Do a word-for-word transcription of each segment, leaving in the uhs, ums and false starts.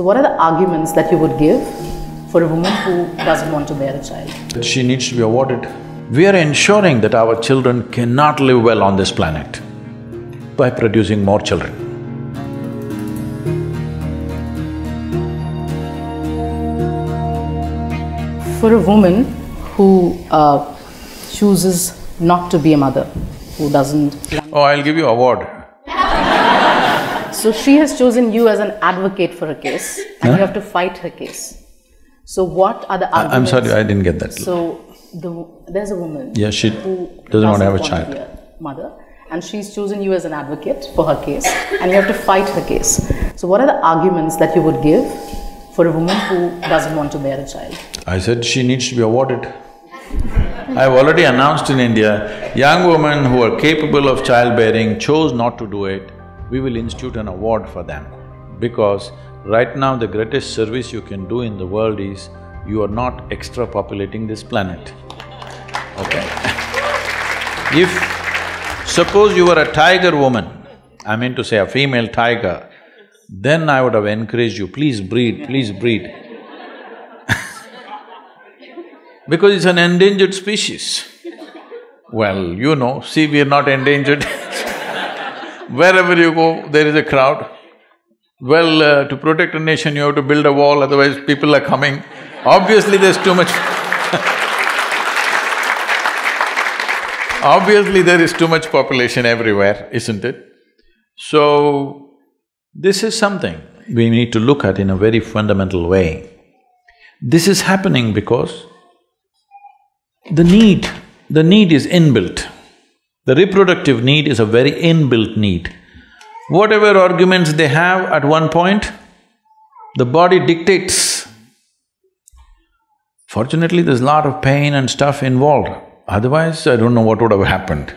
So what are the arguments that you would give for a woman who doesn't want to bear a child? She needs to be awarded. We are ensuring that our children cannot live well on this planet by producing more children. For a woman who uh, chooses not to be a mother, who doesn't… Oh, I'll give you an award. So she has chosen you as an advocate for her case, and huh? you have to fight her case. So what are the arguments… I, I'm sorry, I didn't get that. So, the, there's a woman… Yeah, she who doesn't, doesn't want to have a child. A mother, and she's chosen you as an advocate for her case, and you have to fight her case. So what are the arguments that you would give for a woman who doesn't want to bear a child? I said she needs to be awarded. I've already announced in India, young women who are capable of childbearing chose not to do it, we will institute an award for them. Because right now the greatest service you can do in the world is, you are not extra populating this planet, okay? If… suppose you were a tiger woman, I mean to say a female tiger, then I would have encouraged you, please breed, please breed. Because it's an endangered species. Well, you know, see, we are not endangered. Wherever you go, there is a crowd. Well, uh, to protect a nation, you have to build a wall, otherwise people are coming. Obviously, there's too much Obviously, there is too much population everywhere, isn't it? So, this is something we need to look at in a very fundamental way. This is happening because the need, the need is inbuilt. The reproductive need is a very inbuilt need. Whatever arguments they have at one point, the body dictates. Fortunately, there's a lot of pain and stuff involved, otherwise I don't know what would have happened.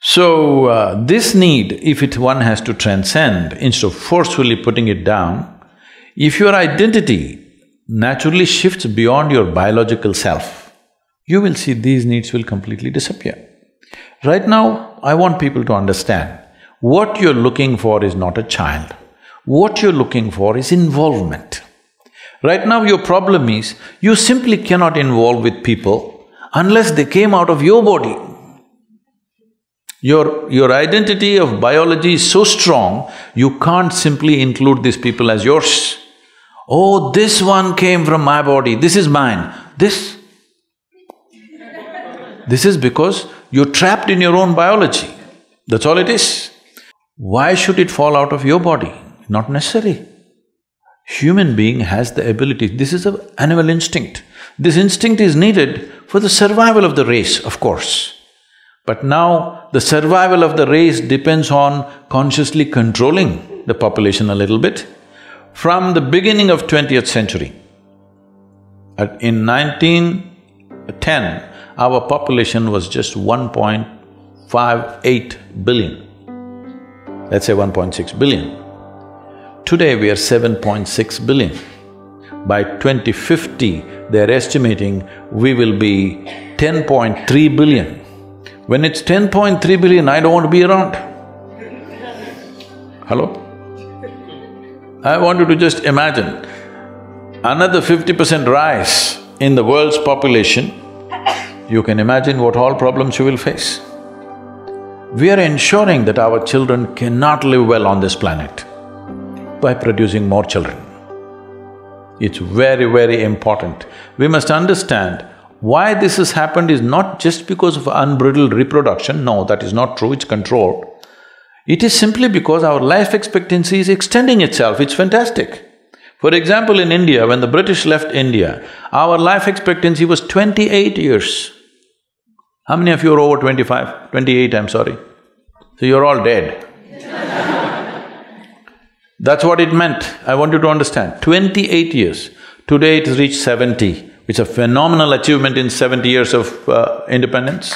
So, uh, this need, if it one has to transcend, instead of forcefully putting it down, if your identity naturally shifts beyond your biological self, you will see these needs will completely disappear. Right now, I want people to understand, what you're looking for is not a child. What you're looking for is involvement. Right now, your problem is, you simply cannot involve with people unless they came out of your body. Your… your identity of biology is so strong, you can't simply include these people as yours. Oh, this one came from my body, this is mine, this… This is because you're trapped in your own biology, that's all it is. Why should it fall out of your body? Not necessary. Human being has the ability, this is an animal instinct. This instinct is needed for the survival of the race, of course. But now, the survival of the race depends on consciously controlling the population a little bit. From the beginning of twentieth century, at, in nineteen ten, our population was just one point five eight billion, let's say one point six billion. Today, we are seven point six billion. By twenty fifty, they're estimating we will be ten point three billion. When it's ten point three billion, I don't want to be around. Hello? I want you to just imagine another fifty percent rise in the world's population, you can imagine what all problems you will face. We are ensuring that our children cannot live well on this planet by producing more children. It's very, very important. We must understand, why this has happened is not just because of unbridled reproduction, no, that is not true, it's controlled. It is simply because our life expectancy is extending itself, it's fantastic. For example, in India, when the British left India, our life expectancy was twenty-eight years. How many of you are over twenty-five? Twenty-eight, I'm sorry. So you're all dead. That's what it meant, I want you to understand, twenty-eight years. Today it has reached seventy. It's a phenomenal achievement in seventy years of uh, independence.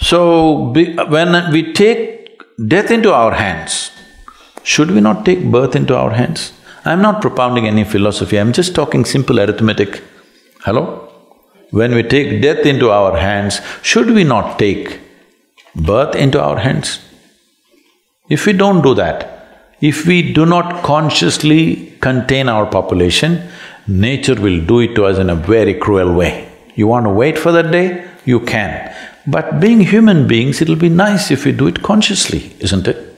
So, be, when we take death into our hands, should we not take birth into our hands? I'm not propounding any philosophy, I'm just talking simple arithmetic. Hello? When we take death into our hands, should we not take birth into our hands? If we don't do that, if we do not consciously contain our population, nature will do it to us in a very cruel way. You want to wait for that day? You can. But being human beings, it'll be nice if we do it consciously, isn't it?